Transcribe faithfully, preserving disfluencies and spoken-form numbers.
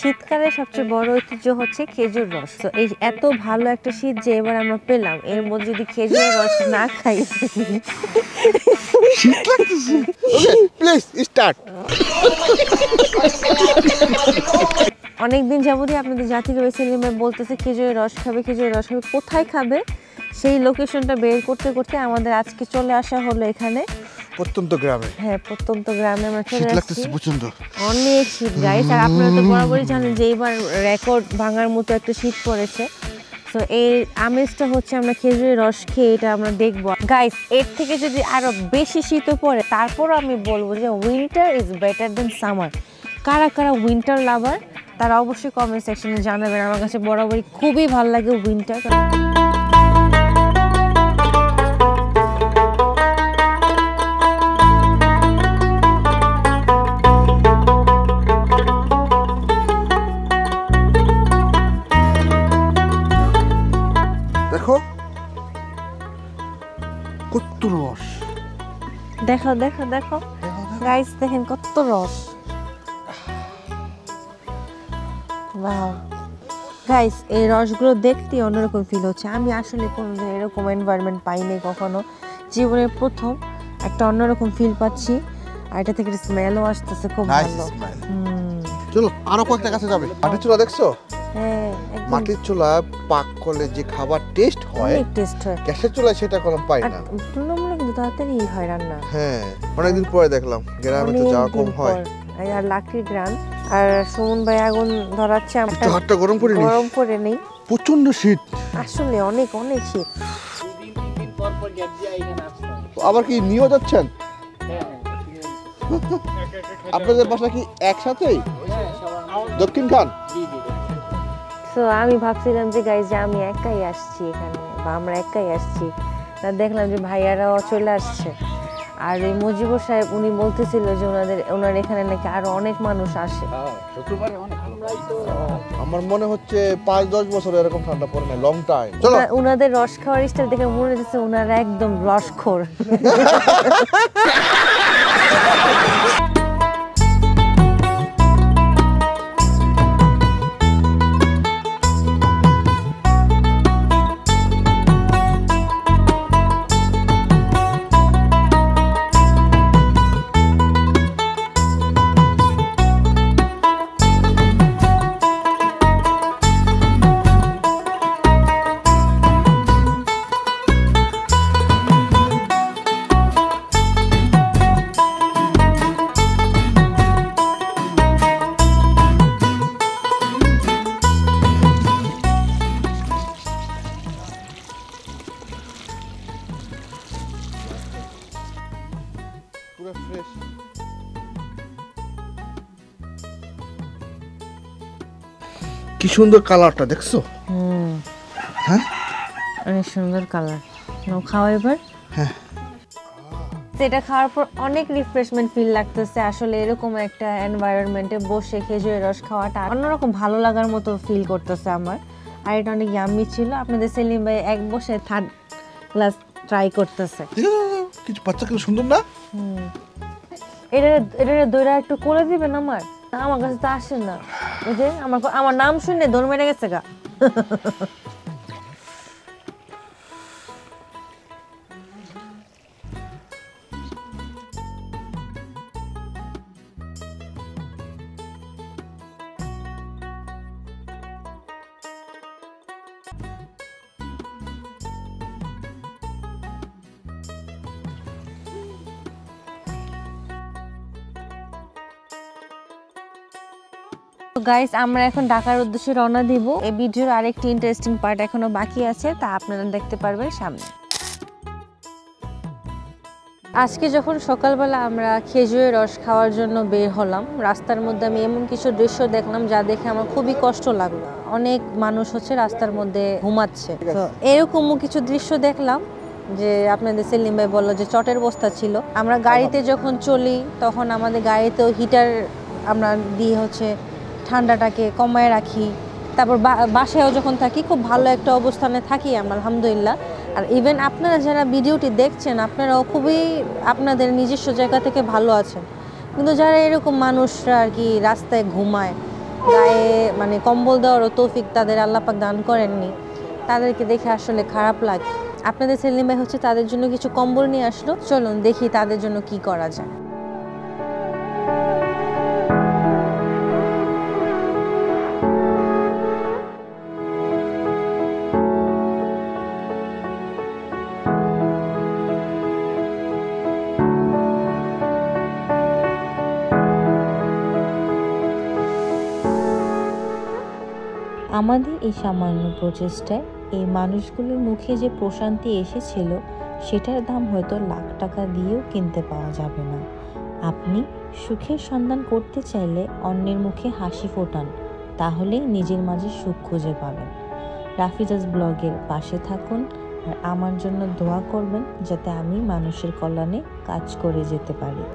শীতকালে সবচেয়ে বড় ঐতিহ্য হচ্ছে খেজুর রস। তো এই এত ভালো একটা শীত যে এবার আমরা পেলাম, এর মধ্যে যদি খেজুর রস না খাই প্লিজ স্টার্ট। অনেকদিন যাবতীয় আপনাদের জাতির ওই সিনেমায় বলতেছে খেজুরের রস খাবে, খেজুরের রস খাবে, কোথায় খাবে সেই লোকেশনটা বের করতে করতে আমাদের আজকে চলে আসা হলো এখানে প্রত্যন্ত গ্রামে। হ্যাঁ, প্রত্যন্ত গ্রামে আমরা চলে আসছি। অনেক শীত গাইস, আর আপনারা তো বরাবরই জানেন যে এবার রেকর্ড ভাঙার মতো একটা শীত পড়েছে। তো এই আমেজটা হচ্ছে আমরা খেজুরের রস খেয়ে এটা আমরা দেখবো গাইস। এর থেকে যদি আরো বেশি শীত পড়ে তারপরও আমি বলবো যে winter is better than summer. কারা কারা উইন্টার লাভার তারা অবশ্যই কমেন্ট সেকশনে জানাবেন। আমার কাছে বরাবরই খুবই ভালো লাগে উইন্টার। দেখো কত রস, দেখো দেখো দেখো গাইস, দেখেন কত রস। ওয়াও গাইস, এই রসগুলো দেখতে অন্যরকম ফিল হচ্ছে। আমি আসলে কোনো এরকম এনভায়রনমেন্ট পাইনি কখনো, জীবনের প্রথম একটা অন্যরকম ফিল পাচ্ছি। আর এটা থেকে স্মেলও আসতেছে খুব ভালো। চলো আরো কয়েকটা কাছে যাবে। মাটির চুলা দেখছো? হ্যাঁ, মাটির চুলা পাক করলে যে খাবার টেস্ট হয়, টেস্ট হয় গ্যাসের চুলা সেটা কলম পাই না। তুলনামূলক তাড়াতাড়ি হয় রান্না। হ্যাঁ, অনেকদিন পরে দেখলাম, গ্রামে তো যাওয়া কম হয়। আর লাকড়ির গ্রাম, আর সুমন ভাই আগুন ধরাচ্ছে। আমরা হাতটা গরম করে নি, গরম করে নেই। প্রচন্ড শীত আসলে, অনেক অনেক শীত। দুই দিন পর পর গ্যাপ দিয়ে এখানে আসছে। আবার কি নিয়ে যাচ্ছেন? হ্যাঁ, আপনাদের বাসা কি একসাথেই? হ্যাঁ, সবাই দক্ষিণ খান। জি জি। সো আমি ভাবছিলাম যে গাইস যে আমি একাই আসছি এখানে, বা আমরা একাই আসছি, তা দেখলাম যে ভাইয়ারাও চলে আসছে। আর এই মজিবর সাহেব উনি বলতেছিল যে ওনাদের ওনার এখানে নাকি আরো অনেক মানুষ আসে। আমার মনে হচ্ছে পাঁচ দশ বছর এরকম ঠান্ডা পড়ে না, লং টাইম। ওনাদের রস খাওয়ার স্টাইল দেখে মনে হচ্ছে ওনারা একদম রসখোর। কি সুন্দর কালারটা দেখছো? হুম, হ্যাঁ অনেক সুন্দর কালার। নাও খাও এবার। হ্যাঁ, সেটা খাওয়ার পর অনেক রিফ্রেশমেন্ট ফিল লাগতেছে। আসলে এরকম একটা এনভায়রনমেন্টে বসে খেজুরের রস খাওয়াটা অন্যরকম ভালো লাগার মতো ফিল করতেছে আমার। আর এটা অনেক ইয়ামি ছিল। আপনাদের সেলিম ভাই এক বসে থার্ড গ্লাস ট্রাই করতেছে। কিছু বাচ্চা কি সুন্দর না? হুম, এটা এটা দইরা একটু করে দিবেন আমার। আমার কাছে তো আসে না, বুঝে আমার আমার নাম শুনে দৌড় মেরে গেছে গা। তো গাইস, আমরা এখন ঢাকার উদ্দেশ্যে রওনা দিব। এই ভিডিওর আরেকটি ইন্টারেস্টিং পার্ট এখনো বাকি আছে, তা আপনারা দেখতে পারবেন সামনে। আজকে যখন সকালবেলা আমরা খেজুরের রস খাওয়ার জন্য বের হলাম, রাস্তার মধ্যে আমি এমন কিছু দৃশ্য দেখলাম যা দেখে আমার খুবই কষ্ট লাগলো। অনেক মানুষ হচ্ছে রাস্তার মধ্যে ঘুমাচ্ছে। তো এরকমও কিছু দৃশ্য দেখলাম যে আপনাদের সেলিম ভাই বললো যে চটের বস্তা ছিল। আমরা গাড়িতে যখন চলি তখন আমাদের গাড়িতেও হিটার আমরা দিয়ে হচ্ছে ঠান্ডাটাকে কমায় রাখি। তারপর বাসায়ও যখন থাকি খুব ভালো একটা অবস্থানে থাকি আমরা, আলহামদুলিল্লাহ। আর ইভেন আপনারা যারা ভিডিওটি দেখছেন আপনারাও খুবই আপনাদের নিজস্ব জায়গা থেকে ভালো আছেন, কিন্তু যারা এরকম মানুষরা আর কি রাস্তায় ঘুমায় গায়ে মানে কম্বল দেওয়ারও তৌফিক তাদের আল্লাহ পাক দান করেননি, তাদেরকে দেখে আসলে খারাপ লাগে। আপনাদের সেলিম ভাই হচ্ছে তাদের জন্য কিছু কম্বল নিয়ে আসলো, চলুন দেখি তাদের জন্য কি করা যায়। আমাদের এই সামান্য প্রচেষ্টায় এই মানুষগুলোর মুখে যে প্রশান্তি এসেছিল সেটার দাম হয়তো লাখ টাকা দিয়েও কিনতে পাওয়া যাবে না। আপনি সুখের সন্ধান করতে চাইলে অন্যের মুখে হাসি ফোটান, তাহলেই নিজের মাঝে সুখ খুঁজে পাবেন। রাফিজাস ব্লগের পাশে থাকুন আর আমার জন্য দোয়া করবেন যাতে আমি মানুষের কল্যাণে কাজ করে যেতে পারি।